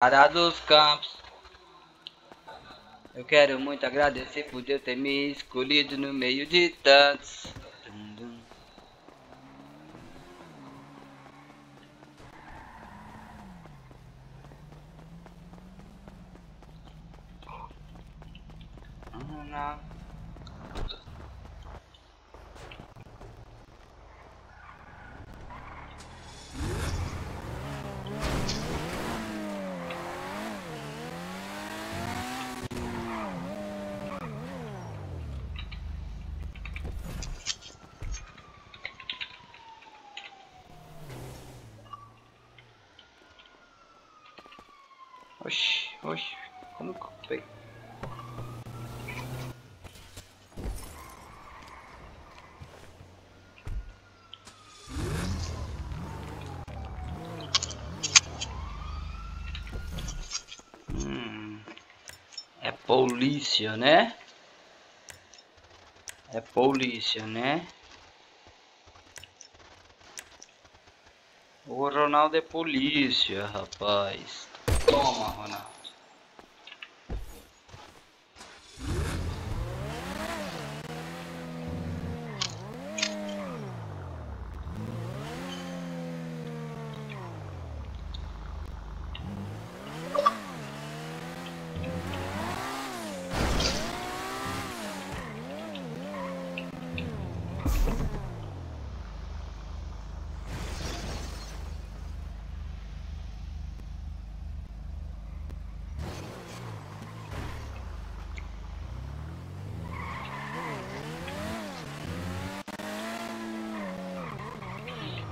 Pará dos Campos. Eu quero muito agradecer por Deus ter me escolhido no meio de tantos. Oxi, oxi, como que eu peguei? É polícia, né? É polícia, né? O Ronaldo é polícia, rapaz. Toma, Ronaldo.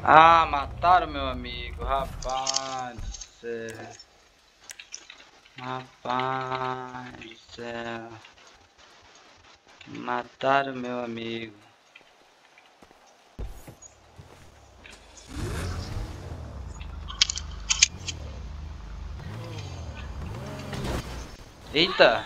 Ah, mataram meu amigo, rapaz do céu. Rapaz do céu. Mataram meu amigo. Eita.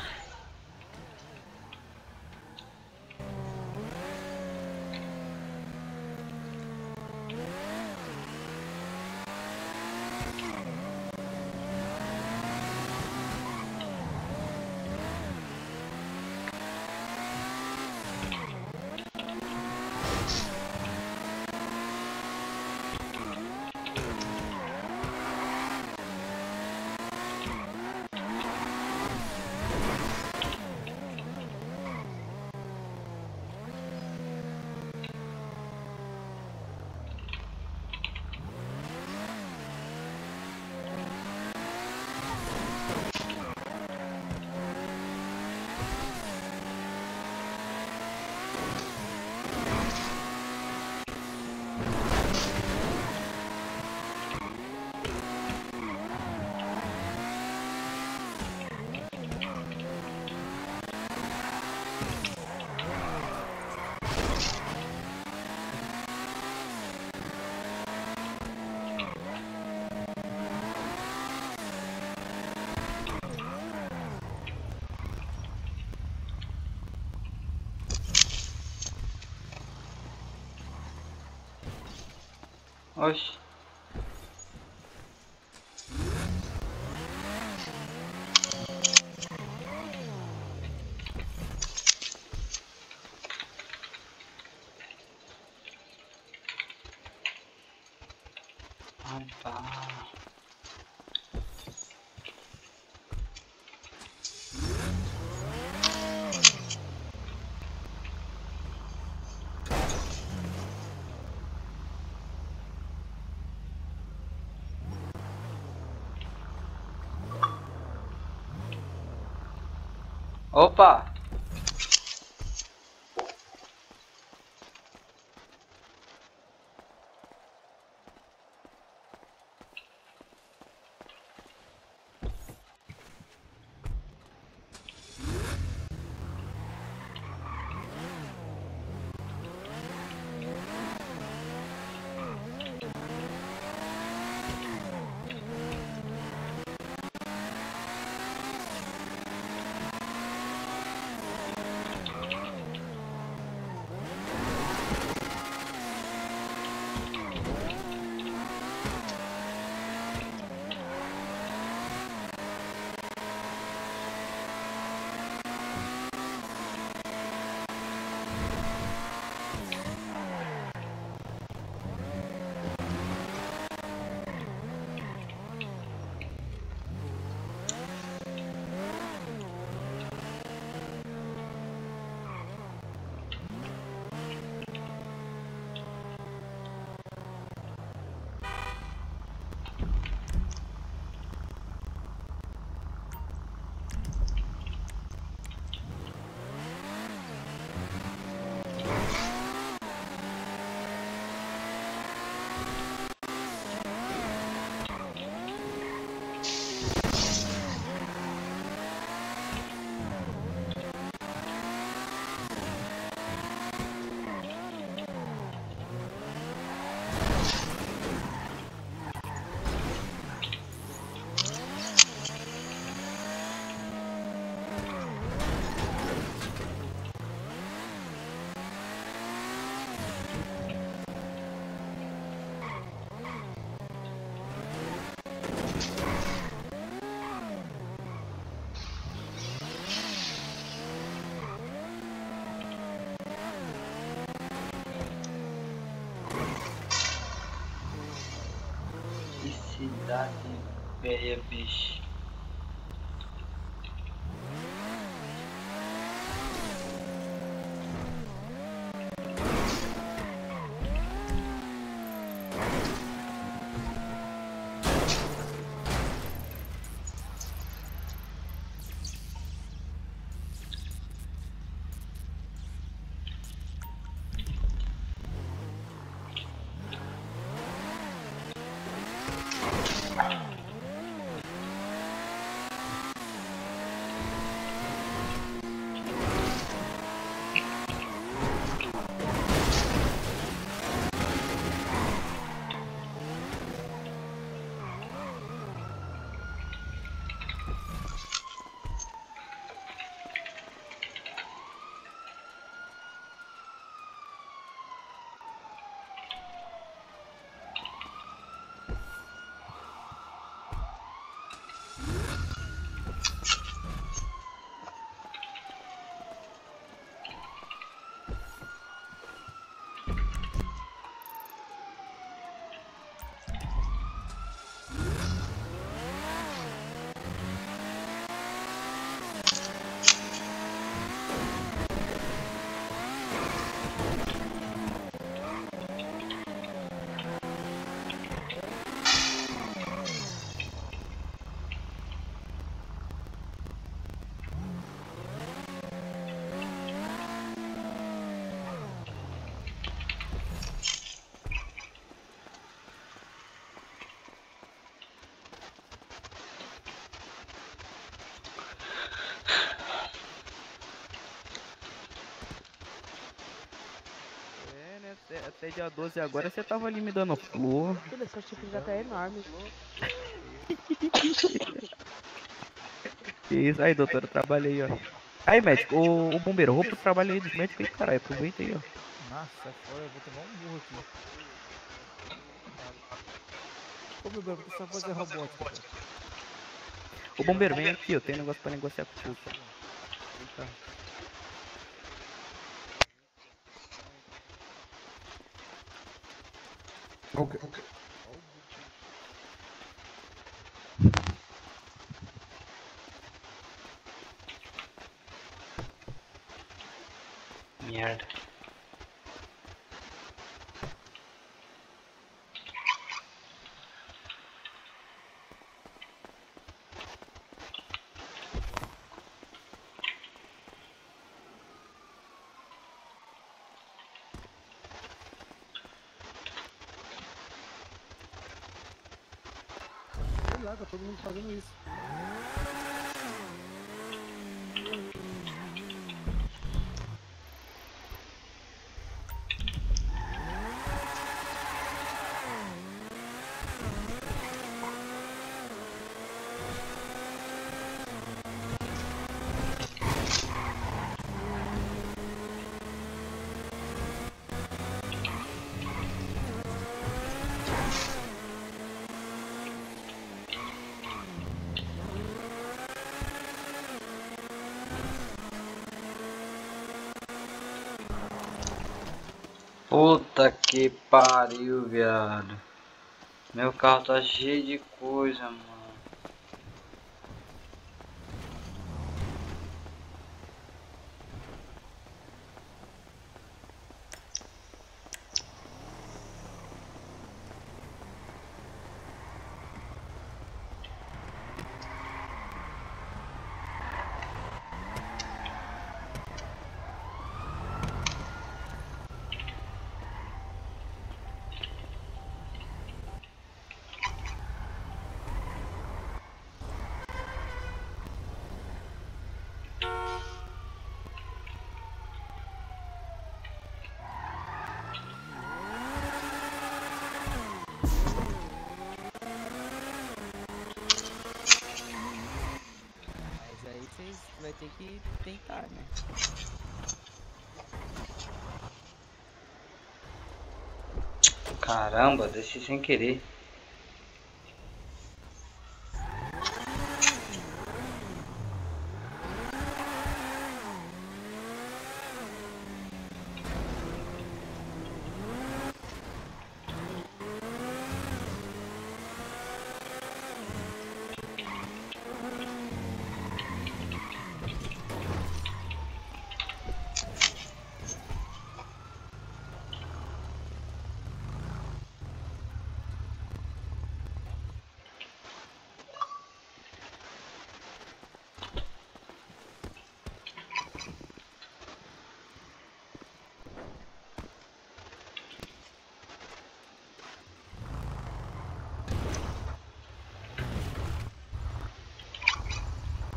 Oxi. Opa! velha, bicho. Até dia 12 agora você tava ali me dando flor. Filha, seu tipo já tá enorme. Que isso, aí doutora, trabalhei, ó. Aí médico, o bombeiro, roupa pro trabalho aí dos médicos aí, caralho, aproveita aí, ó. Nossa, eu vou tomar um burro aqui. Ô meu Deus, só fazer robótica. Ô bombeiro, vem aqui, eu tenho um negócio pra negociar com o cara. Vem cá. Okay. Merda. Tá todo mundo fazendo isso. Puta que pariu, viado. Meu carro tá cheio de coisa, mano. Vai ter que tentar, né? Caramba, desci sem querer.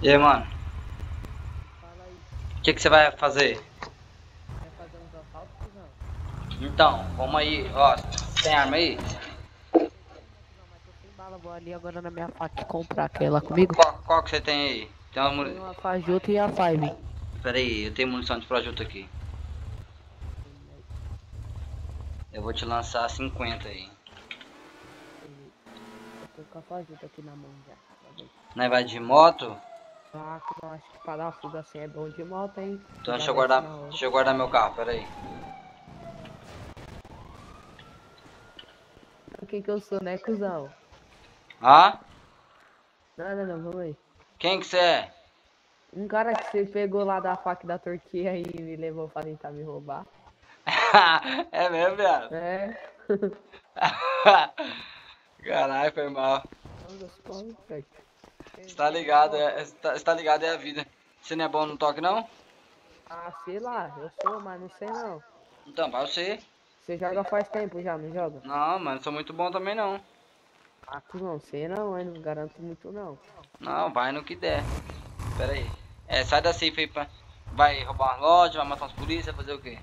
E aí, mano? Fala aí. O que você vai fazer? Vai fazer uns assaltos, não? Então, vamos aí, ó. Tem arma aí? Não, mas eu tenho bala, vou ali agora na minha faca comprar aquela comigo. Qual que você tem aí? Tem uma fajuta e a five. Pera aí, eu tenho munição de fajuta aqui. Eu vou te lançar 50 aí. Eu tô com a fajuta aqui na mão já. Nós vai de moto? Ah, eu acho que parafuso assim é bom de moto, hein? Então deixa eu guardar meu carro, pera aí. O que eu sou, né, cuzão? Ah? Não, vamos aí. Quem que você é? Um cara que você pegou lá da faca da Turquia e me levou pra tentar me roubar. É mesmo, velho? É. Caralho, foi mal. Você tá ligado, é a vida. Você não é bom no toque, não? Ah, sei lá, eu sou, mas não sei não. Então, vai você. Você joga faz tempo já, não joga? Não, mano, sou muito bom também não. Ah, tu não sei não, hein? Não garanto muito não. Não, vai no que der. Pera aí. É, sai da cifa aí, pra... vai roubar uma loja, vai matar uns polícia, fazer o quê?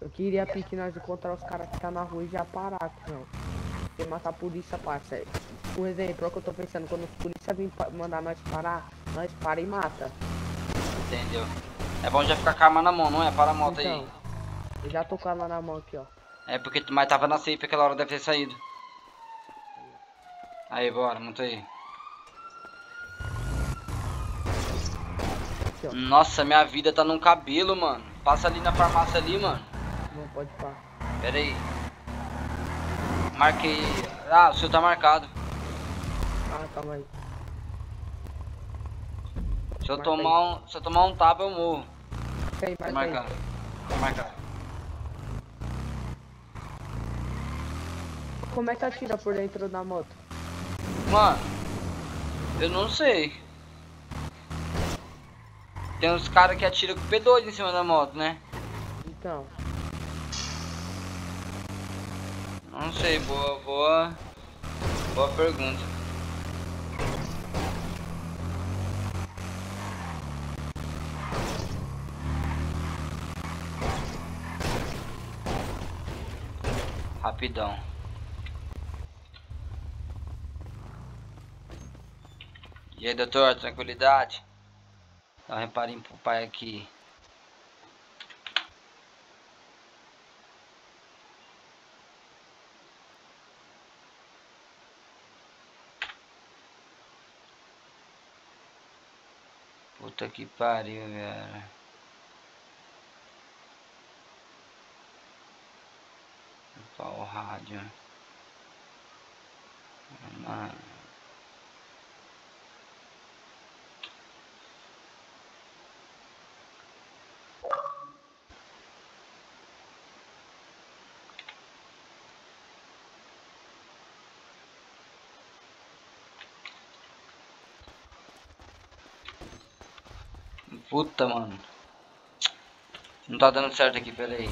Eu queria que nós encontrar os caras que tá na rua e já parar, não. Você matar a polícia, parceiro. Por exemplo, é o que eu tô pensando, quando a polícia vir mandar nós parar, nós para e mata. Entendeu? É bom já ficar com a arma na mão, não é? Para a moto então, aí. Eu já tô com a arma na mão aqui, ó. É porque tu mais tava na safe, aquela hora deve ter saído. Aí, bora, monta aí. Aqui, ó. Nossa, minha vida tá num cabelo, mano. Passa ali na farmácia ali, mano. Não pode parar. Pera aí. Marquei. Ah, o seu tá marcado. Ah, calma aí. Se eu tomar um tapa eu morro. Okay, tá marcado. Tá marcado. Como é que atira por dentro da moto? Mano, eu não sei. Tem uns caras que atiram com o P2 em cima da moto, né? Então. Não sei, boa pergunta. Rapidão. E aí, doutor, tranquilidade? Dá um reparinho pro pai aqui. Puta que pariu, cara. Opa, o rádio. Mano. Puta, mano. Não tá dando certo aqui, pera aí.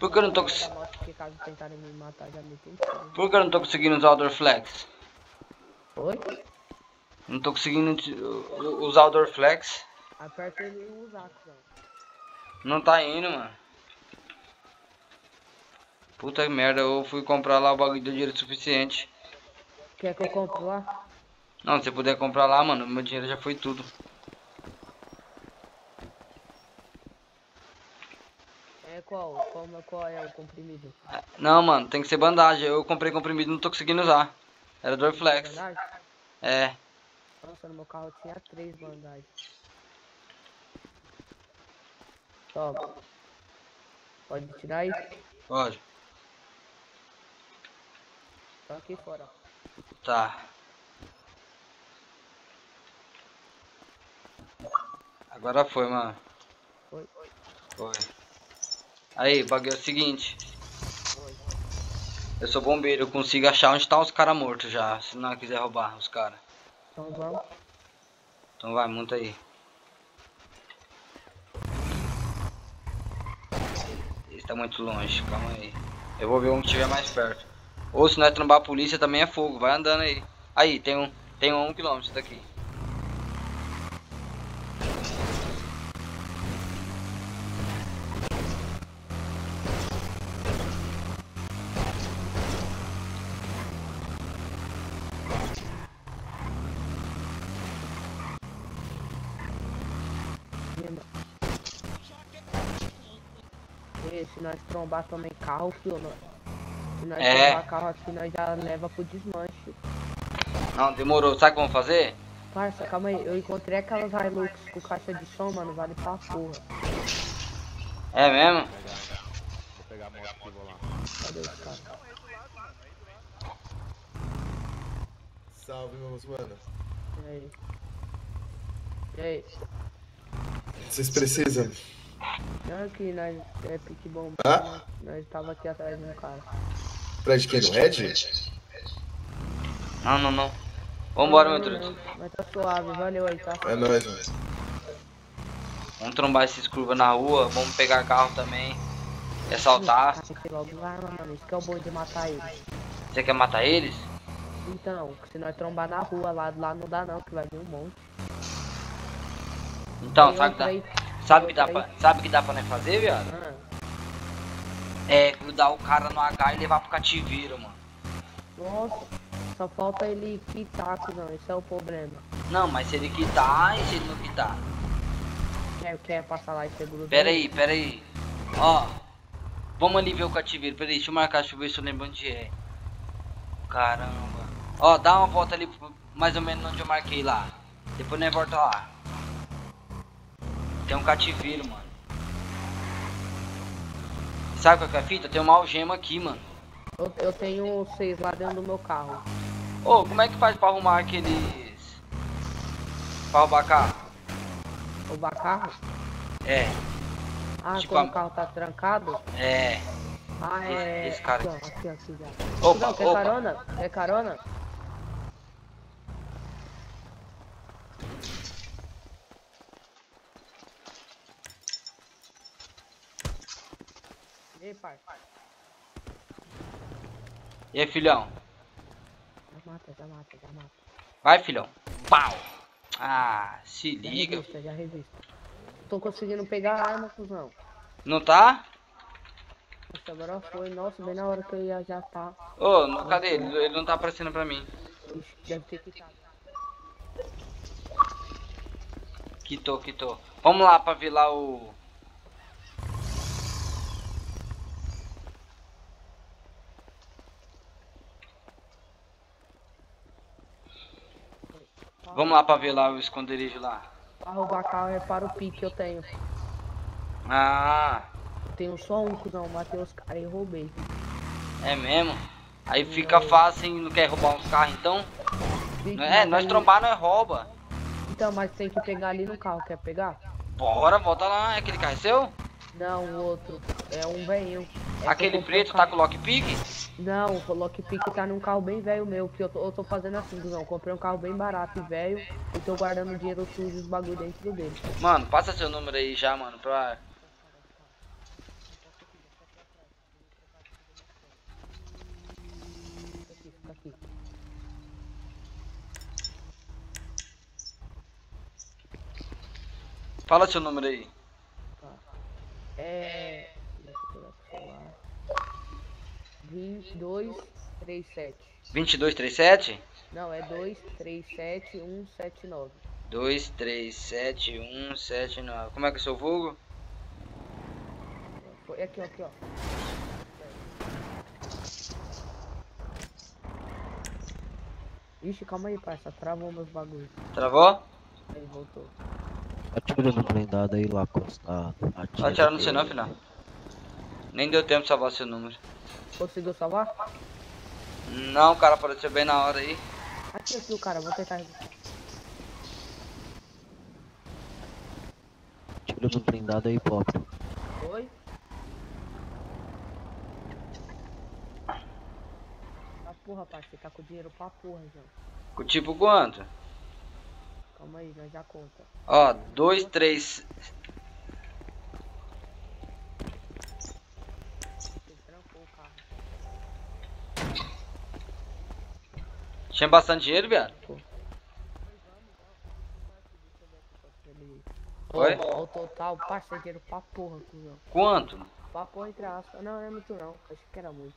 Por que eu não tô conseguindo... Por que eu não tô conseguindo usar o Outdoor Flex? Oi? Não tô conseguindo usar o Outdoor Flex. Aperta ele e usa, cara. Não tá indo, mano. Puta merda, eu fui comprar lá o bagulho do dinheiro suficiente. Quer que eu compre lá? Não, se puder comprar lá, mano, meu dinheiro já foi tudo. Qual é o comprimido? Não, mano, tem que ser bandagem. Eu comprei comprimido, não tô conseguindo usar. Era Door Flex. Bandagem? É. Nossa, no meu carro tinha 3 bandagens. Toma. Pode tirar aí? Pode. Tô aqui fora. Tá. Agora foi, mano. Foi. Aí, bagulho é o seguinte. Eu sou bombeiro, eu consigo achar onde tá os caras mortos já. Se não quiser roubar os caras. Então vamos. Então vai, monta aí. Esse tá muito longe, calma aí. Eu vou ver um que estiver mais perto. Ou se nós trombar a polícia também é fogo, vai andando aí. Aí, tem um. Tem 1 km daqui. Se nós trombar também carro, filho, mano. Se nós trombar carro aqui, nós já leva pro desmanche. Não, demorou. Sabe como fazer? Parça, calma aí. Eu encontrei aquelas Hilux com caixa de som, mano. Vale pra porra. É mesmo? Vou pegar a moto aqui, vou lá. Cadê os caras? Salve, meus manos. E aí? E aí? Vocês precisam? Não, que nós é pique bomba. Ah? Nós tava aqui atrás de um cara. Atrás de quem? Do Red? Não, não, não. Vambora, meu truto. Mas tá suave, valeu aí, tá? É nóis, nóis. Vamos trombar esses curvas na rua, vamos pegar carro também. E assaltar. Isso que é o bom de matar eles. Você quer matar eles? Então, se nós trombar na rua lá não dá não, que vai vir um monte. Então, sabe que dá. Sabe que dá pra nós fazer, viado? É grudar o cara no H e levar pro cativeiro, mano. Nossa, só falta ele quitar, não, esse é o problema. Não, mas se ele quitar e se ele não quitar. Quer passar lá e ser grudado? Pera aí. Ó, vamos ali ver o cativeiro. Pera aí, deixa eu marcar, deixa eu ver se eu lembro onde é. Caramba. Ó, dá uma volta ali, mais ou menos onde eu marquei lá. Depois nós volta lá. Tem um cativeiro, mano. Sabe qual que é a fita? Tem uma algema aqui, mano. Eu tenho 6 lá dentro do meu carro. Ô, como é que faz pra arrumar aqueles... Pra roubar carro? Roubar carro? É. Ah, tipo, quando o carro tá trancado? É. Ah, é... Esse cara aqui. Aqui. Opa, não, quer opa. Carona? Quer carona? E aí, pai? E aí, filhão? Já mata. Vai, filhão. Pau! Ah, se liga. Já resisto. Tô conseguindo pegar a arma, cuzão. Não tá? Nossa, agora foi. Nossa, bem na hora que eu ia já tá. Ô, oh, cadê ele? Ele não tá aparecendo pra mim. Ixi, deve ter quitado. Quitou. Vamos lá pra ver lá o... Vamos lá pra ver lá o esconderijo lá. Pra roubar carro é para o pique que eu tenho. Ah. Eu tenho só um, não. Matei os caras e roubei. É mesmo? Aí fica fácil, hein? Não quer roubar uns carros, então? Pique, é, nós trombar, nós rouba. Então, mas tem que pegar ali no carro. Quer pegar? Bora, volta lá. Aquele carro é seu? Não, o outro. É um velhinho. É aquele preto tá com lockpick? Não, o lockpick tá num carro bem velho meu, que eu tô fazendo assim, não. Comprei um carro bem barato e velho e tô guardando dinheiro sujo e os bagulho dentro dele. Mano, passa seu número aí já, mano, pra... Fica aqui. Fala seu número aí. Tá. É... 2237. 2237? Não, é 237179. 237179. Como é que é o seu vulgo? É aqui, ó. Ixi, calma aí, parça. Travou meus bagulhos. Travou? Aí, voltou. Atira no blindado aí lá, Costa. Atira no sinal, final. Nem deu tempo de salvar seu número. Conseguiu salvar? Não, o cara apareceu bem na hora aí. Aqui o cara, vou tentar. Tira do blindado aí, pop. Oi? Tá porra, pai, você tá com dinheiro pra porra, já. Tipo quanto? Calma aí, nós já conta. Ó, 2, 3... Tinha bastante dinheiro, viado? Oi? Ó, o total, passageiro pra porra, cuzão. Quanto? Pra porra, entre aspas. Não, não é muito não. Acho que era muito.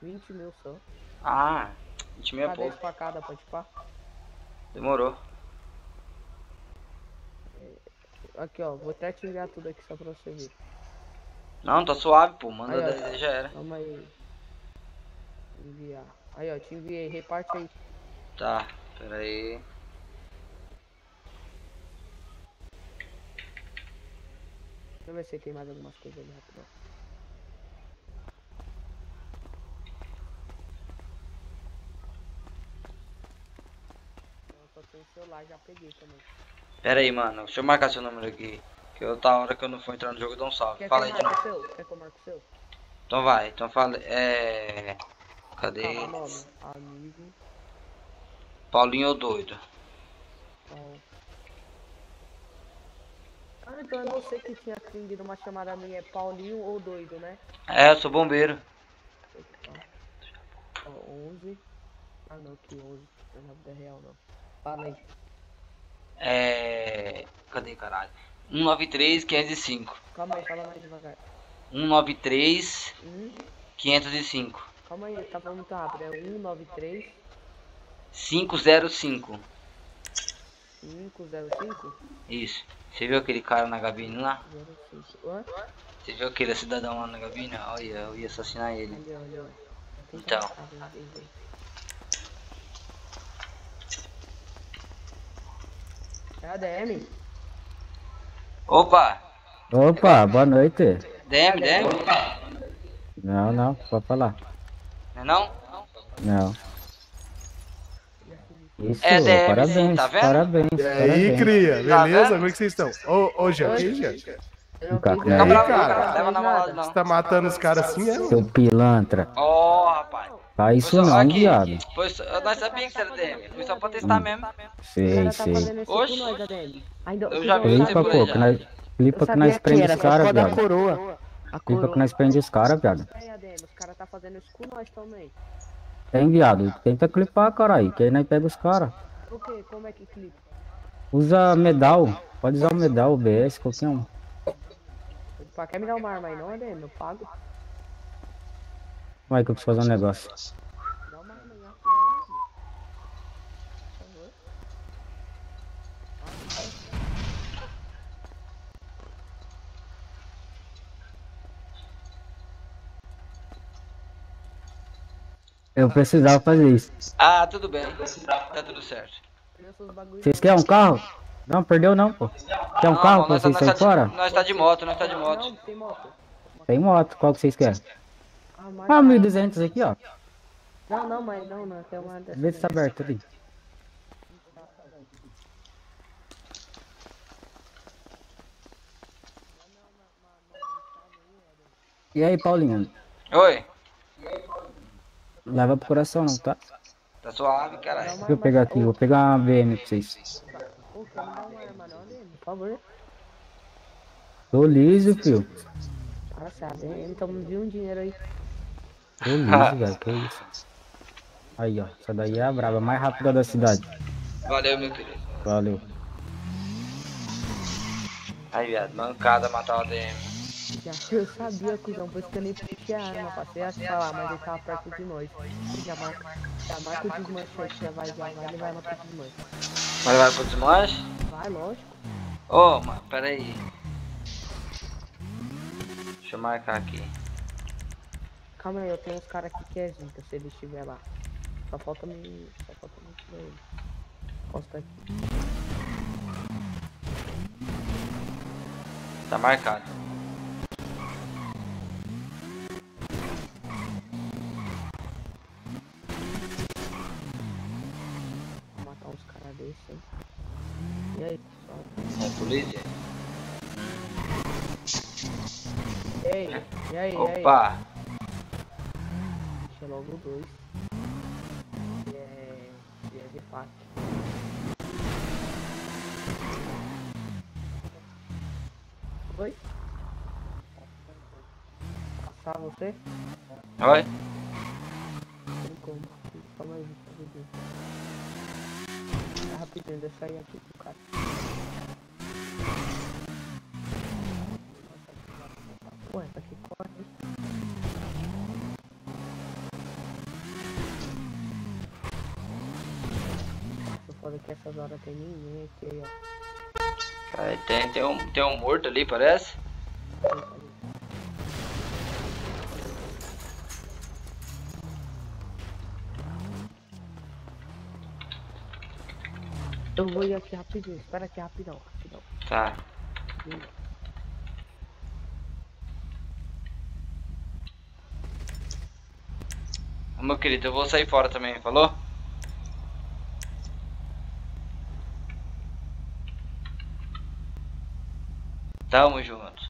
20 mil só. Ah, 20 mil é pouco. 10 pra cada, pode pá? Demorou. Aqui, ó. Vou até tirar tudo aqui só pra você ver. Não, tá suave, pô. Manda aí, 10 aí já era. Calma aí. Enviar. Aí, ó. Te enviei. Reparte aí. Tá. Pera aí. Deixa eu ver se tem mais algumas coisas ali rapidão. Eu só tenho o celular, já peguei também. Pera aí, mano. Deixa eu marcar seu número aqui. Que eu tá a hora que eu não for entrar no jogo, eu dou um salve. Quer fala aí, então. Quer que eu marque o seu? Então vai, então fala. É. Cadê? Calma, mano. Amigo. Paulinho ou doido? Ah, então é você que tinha atendido uma chamada minha, é Paulinho ou doido, né? É, eu sou bombeiro. Ó, 11. Ah não, que 11. Não é na vida real não. Fala aí. É. Cadê, caralho? 193-505. Calma aí, fala mais devagar. 193-505. Calma aí, tá falando muito rápido. É 193-505. 505? Isso. Você viu aquele cara na gabine lá? Você viu aquele cidadão lá na gabine? Olha, eu ia assassinar ele. Então. É a DM? Opa! Opa, boa noite. DM? Não, pode falar. Não. Isso, é DM, parabéns, tá vendo? Parabéns. E aí, cria, beleza? Como é que vocês estão? Ô, gente. Cara, leva na malada, não. Você tá matando os caras assim, é? Seu pilantra. Ó, rapaz. Tá isso não, viado. Eu não sabia que você era DM. Foi só pra testar mesmo. Sei. Oxe. Eu já vi você por aí. Clipa que nós prende os caras, viado. Clipa que nós prende os caras, viado. Os caras tá fazendo isso com nós também. Tem, viado, tenta clipar, caralho, que aí nós pega os caras. O que? Como é que clipa? Usa medal, pode usar o medal, OBS, qualquer um. Quer me dar uma arma aí não, Adem? Eu pago. Como é que eu preciso fazer um negócio? Dá uma arma aí, por favor. Eu precisava fazer isso. Ah, tudo bem. Tá tudo certo. Vocês querem um carro? Não, perdeu não, pô. Quer um carro pra vocês saírem fora? Nós tá de moto, Não, tem moto. Tem moto, qual que vocês querem? Ah, 1.200 aqui, ó. Não, mas não, tem uma... Vê se tá aberto ali. E aí, Paulinho? Oi. Leva pro coração não, tá? Tá suave, caralho. Deixa eu pegar aqui, vou pegar uma VM pra vocês. Pô, não dá uma arma não, né? Por favor. Tô liso, filho. Nossa, a VM, então me viu um dinheiro aí. Tô liso, velho, que isso. Aí, ó, essa daí é a brava, mais rápida da cidade. Valeu, meu querido. Valeu. Aí, viado, mancada matar uma DM. Eu sabia, cuzão, por isso que eu nem puxei a arma, passei a falar, mas ele tava perto de nós. Já marca o desmanche, já vai, ele vai matar o desmanche. Mas vai pro desmanche? Vai, lógico. Ô, mano, pera aí. Deixa eu marcar aqui. Calma aí, eu tenho uns caras aqui que é zica, se ele estiver lá. Só falta me tirar ele. Posta aqui. Tá marcado. E aí, pessoal? É polícia? Ei, e aí? Opa! Deixa logo dois. E é de fato. Oi? Passar você? Oi? Calma aí, rapidinho, deixa eu sair aqui pro cara. Foda que essas horas tem ninguém aqui, aí, ó. Cara, tem um morto ali, parece? Eu vou ir aqui rapidinho, espera aqui rapidão, Tá. Meu querido, eu vou sair fora também, falou? Tamo junto.